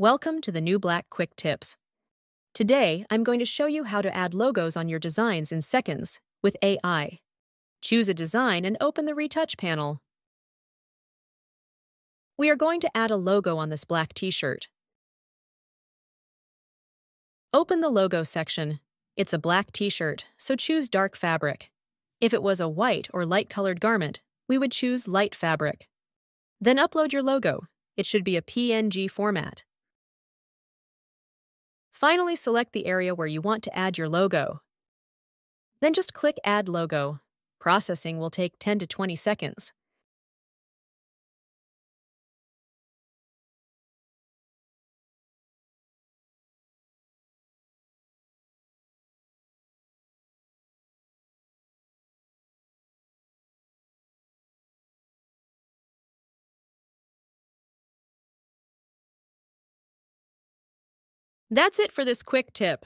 Welcome to the new Black Quick Tips. Today, I'm going to show you how to add logos on your designs in seconds with AI. Choose a design and open the Retouch panel. We are going to add a logo on this black t-shirt. Open the logo section. It's a black t-shirt, so choose dark fabric. If it was a white or light-colored garment, we would choose light fabric. Then upload your logo. It should be a PNG format. Finally, select the area where you want to add your logo. Then just click Add Logo. Processing will take 10 to 20 seconds. That's it for this quick tip.